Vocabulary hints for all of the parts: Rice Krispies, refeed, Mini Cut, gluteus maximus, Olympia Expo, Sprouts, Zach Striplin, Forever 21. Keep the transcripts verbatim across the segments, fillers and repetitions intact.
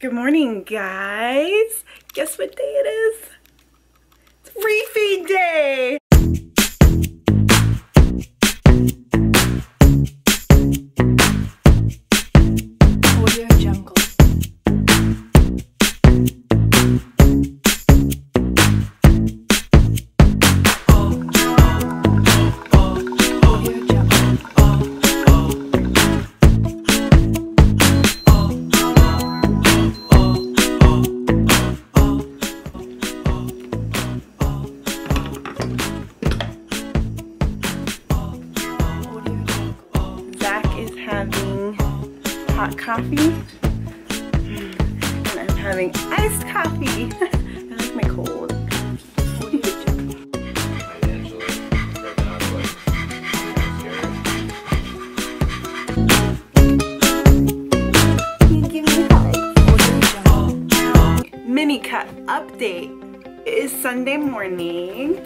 Good morning, guys. Guess what day it is? It's free feed day. Audio Jungle. Hot coffee, and I'm having iced coffee. I like my cold. You give me a hug. Mini cut update. It is Sunday morning,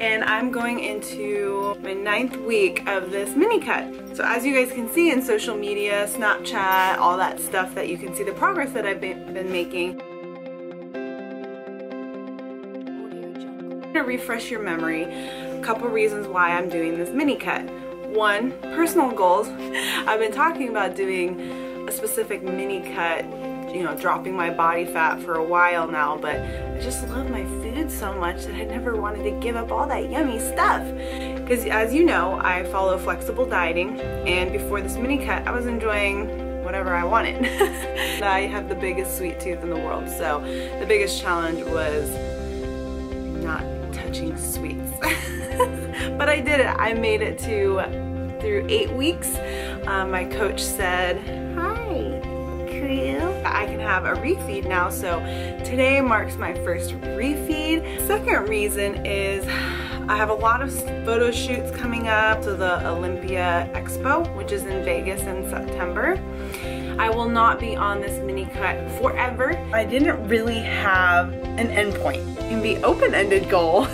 and I'm going into my ninth week of this mini cut. So as you guys can see in social media, Snapchat, all that stuff, that you can see the progress that I've been, been making. I'm gonna refresh your memory, a couple reasons why I'm doing this mini cut. One, personal goals. I've been talking about doing a specific mini cut, you know, dropping my body fat for a while now, but I just love my food so much that I never wanted to give up all that yummy stuff. Because as you know, I follow flexible dieting, and before this mini cut, I was enjoying whatever I wanted. I have the biggest sweet tooth in the world, so the biggest challenge was not touching sweets. But I did it. I made it to through eight weeks. Um, my coach said, "Hi, Crew." I can have a refeed now, so today marks my first refeed. Second reason is I have a lot of photo shoots coming up to the Olympia Expo, which is in Vegas in September. I will not be on this mini cut forever. I didn't really have an end point in the open-ended goal.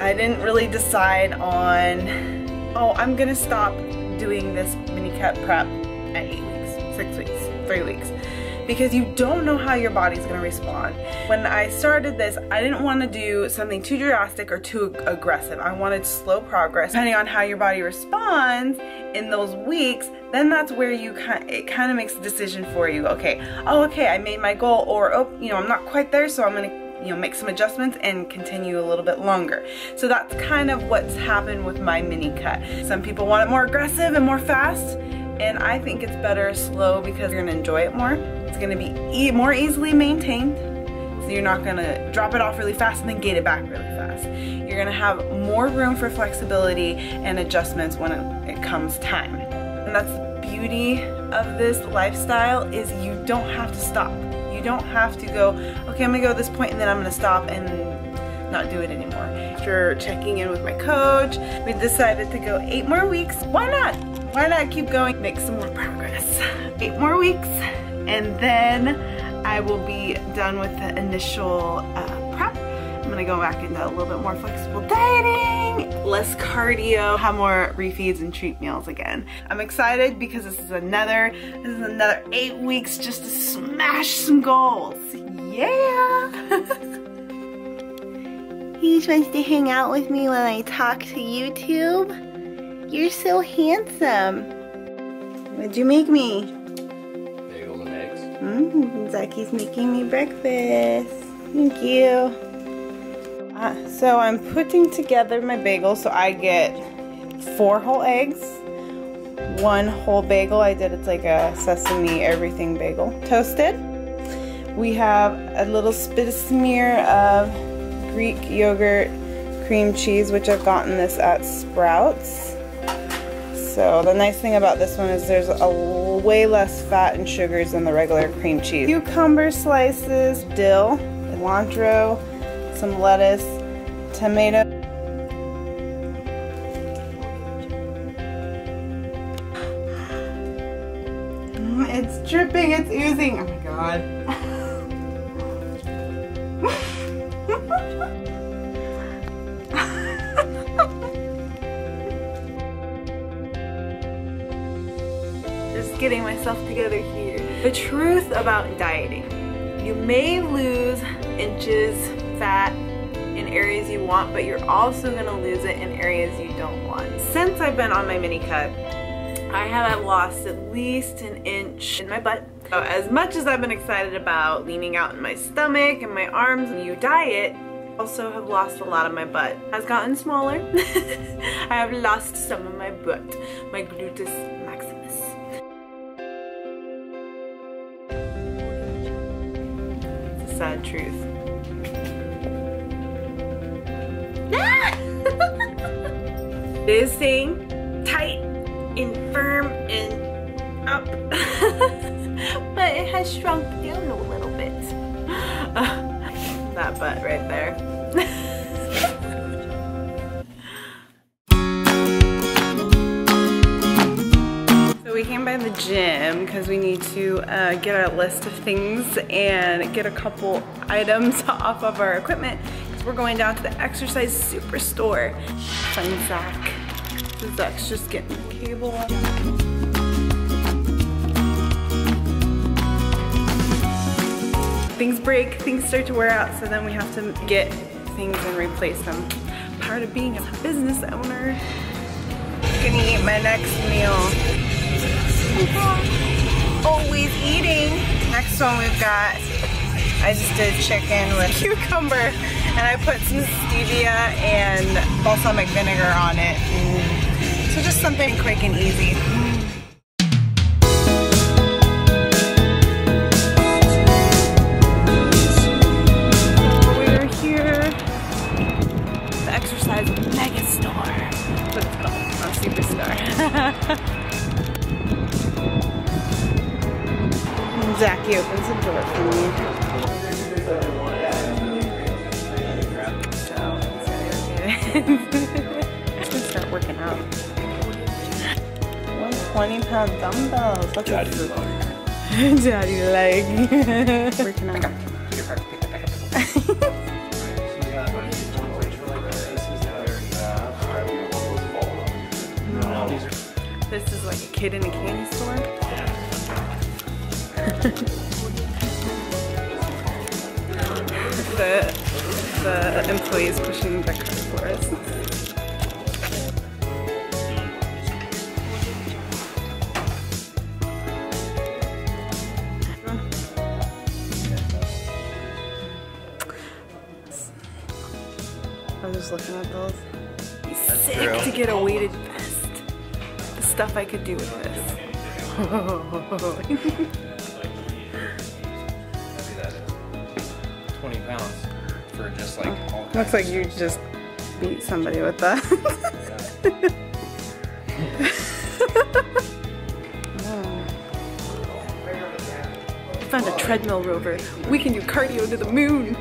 I didn't really decide on, oh, I'm gonna stop doing this mini cut prep at eight weeks, six weeks, three weeks. Because you don't know how your body's gonna respond. When I started this, I didn't wanna do something too drastic or too aggressive. I wanted slow progress. Depending on how your body responds in those weeks, then that's where you kind it kind of makes a decision for you. Okay, oh, okay, I made my goal, or oh, you know, I'm not quite there, so I'm gonna, you know, make some adjustments and continue a little bit longer. So that's kind of what's happened with my mini cut. Some people want it more aggressive and more fast, and I think it's better slow because you're gonna enjoy it more. It's gonna be e more easily maintained, so you're not gonna drop it off really fast and then get it back really fast. You're gonna have more room for flexibility and adjustments when it, it comes time. And that's the beauty of this lifestyle, is you don't have to stop. You don't have to go, okay, I'm gonna go to this point and then I'm gonna stop and not do it anymore. After checking in with my coach, we decided to go eight more weeks. Why not? Why not keep going? Make some more progress. Eight more weeks. And then I will be done with the initial uh, prep. I'm gonna go back into a little bit more flexible dieting, less cardio, have more refeeds and treat meals again. I'm excited because this is another, this is another eight weeks just to smash some goals. Yeah! He just wants to hang out with me when I talk to YouTube. You're so handsome. What'd you make me? Mm, Zaki's making me breakfast. Thank you. Uh, so I'm putting together my bagel. So I get four whole eggs, one whole bagel. I did, it's like a sesame everything bagel. Toasted. We have a little bit of smear of Greek yogurt cream cheese, which I've gotten this at Sprouts. So the nice thing about this one is there's a way less fat and sugars than the regular cream cheese. Cucumber slices, dill, cilantro, some lettuce, tomato. It's dripping, it's oozing. Oh my God. Just getting myself together here. The truth about dieting. You may lose inches, fat, in areas you want, but you're also going to lose it in areas you don't want. Since I've been on my mini cut, I haven't lost at least an inch in my butt. So as much as I've been excited about leaning out in my stomach and my arms, you diet, also have lost a lot of my butt. Has gotten smaller. I have lost some of my butt, my gluteus maximus. It's a sad truth. It is staying tight and firm and up, but it has shrunk down a little bit. Uh, that butt right there. By the gym because we need to uh, get our list of things and get a couple items off of our equipment because we're going down to the exercise superstore. Fun sack. This sack's just getting the cable on. Things break, things start to wear out, so then we have to get things and replace them. Part of being a business owner. I'm gonna eat my next meal. Always eating. Next one we've got, I just did chicken with cucumber and I put some stevia and balsamic vinegar on it. Mm. So just something quick and easy. So we're here at the exercise mega store. What's it called? A superstore. Zachy opens the door for me. So, it's gonna start working out. one twenty pound dumbbells. That's Daddy like. Daddy like. Working out. This is like a kid in a candy store. the, the employee is pushing the cart for us. I was just looking at those. It's sick real. To get a weighted vest. The stuff I could do with this. Oh. twenty pounds for just like oh, all kinds. Looks like you just beat somebody with that. Oh. I found a treadmill rover. We can do cardio to the moon.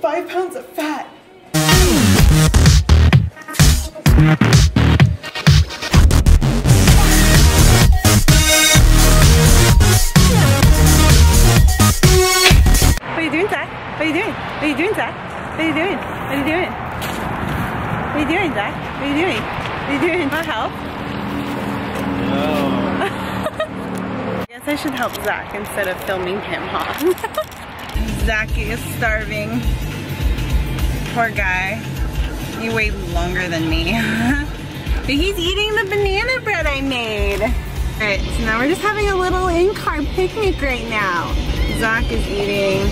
Five pounds of fat. What are you doing, Zach? What are you doing? What are you doing, Zach? What are you doing? What are you doing? What are you doing, Zach? What are you doing? What are you doing? Want help? No. I guess I should help Zach instead of filming him, huh? Zachy is starving. Poor guy. He weighed longer than me. But he's eating the banana bread I made. Alright, so now we're just having a little in-car picnic right now. Zach is eating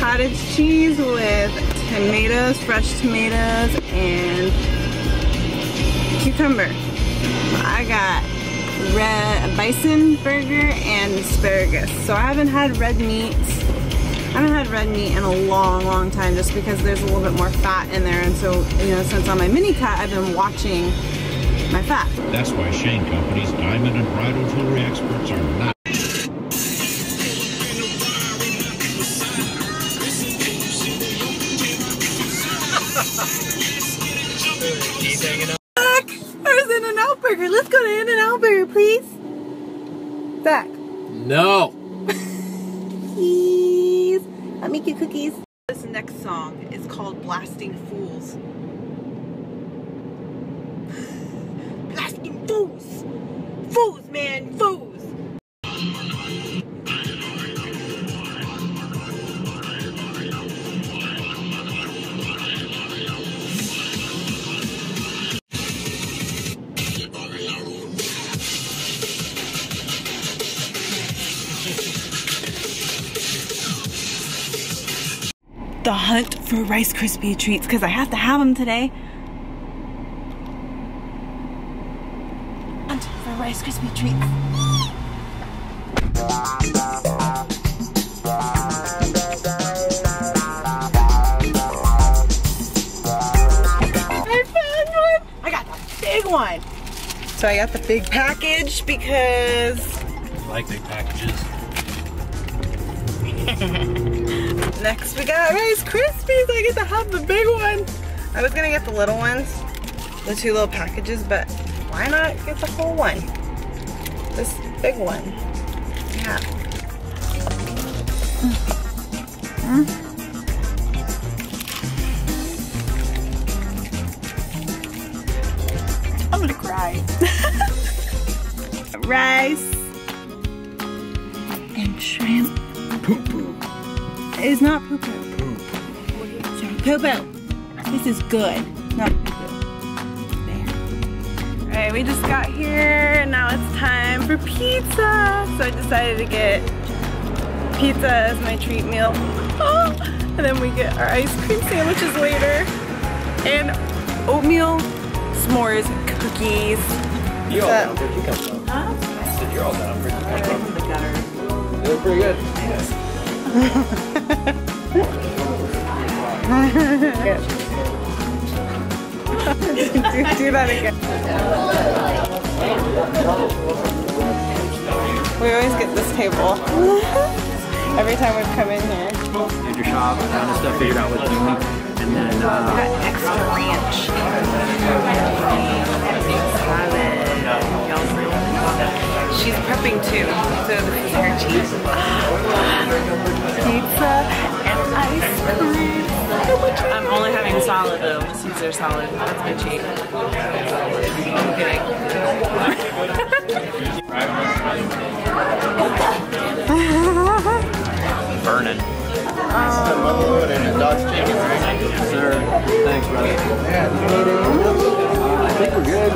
cottage cheese with tomatoes, fresh tomatoes, and cucumber. I got red bison burger and asparagus. So I haven't had red meat. I haven't had red meat in a long, long time just because there's a little bit more fat in there, and so, you know, since on my mini cut, I've been watching my fat. That's why Shane Company's diamond and bridal jewelry experts are not. please? Zach. No. Please. I'll make you cookies. This next song is called Blasting Fools. Blasting fools. Fools, man. Fools. The hunt for Rice Krispie treats, because I have to have them today. Hunt for Rice Krispie treats. I found one! I got the big one! So I got the big package because... I like big packages. Next we got Rice Krispies. I get to have the big one. I was gonna get the little ones, the two little packages, but why not get the whole one? This big one. Yeah. Mm-hmm. I'm gonna cry. Rice and shrimp poo-poo. It's not poo poo. Poo. Poo poo. This is good. Not poo poo. Alright, we just got here and now it's time for pizza. So I decided to get pizza as my treat meal. Oh, and then we get our ice cream sandwiches later. And oatmeal, s'mores, cookies. You all down for cucumber? Huh? I said you're all down for cucumber. I came from the gutter. They were pretty good. Yeah. do, do that again. We always get this table every time we've come in here. Did your shop, kind of stuff figured out what you want, and then uh, we got extra ranch. Salad. She's prepping too, so this is her cheese. Pizza and ice cream. I'm only having salad though. Caesar salad. That's my cheat. I'm kidding. Burning. Yes, sir. Thanks, brother. I think we're good.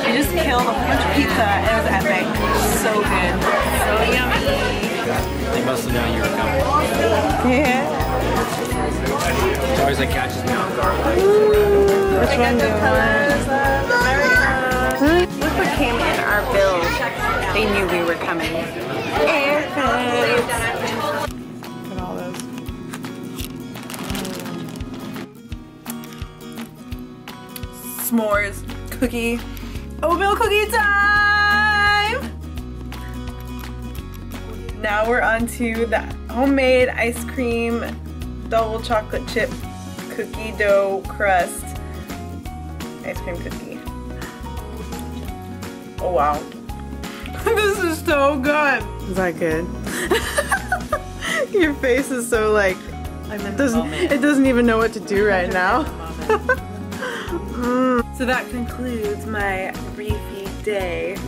I just killed a bunch of pizza and it was epic. So good. So yummy. They must have known you were coming. Yeah. It's always like catches me off guard. Which one do you want? Look what came in our bill. They knew we were coming. Airplanes. S'mores, cookie, oatmeal cookie time! Now we're on to the homemade ice cream double chocolate chip cookie dough crust ice cream cookie. Oh wow. This is so good! Is that good? Your face is so like, it doesn't, it doesn't even know what to do right now. So that concludes my briefy day.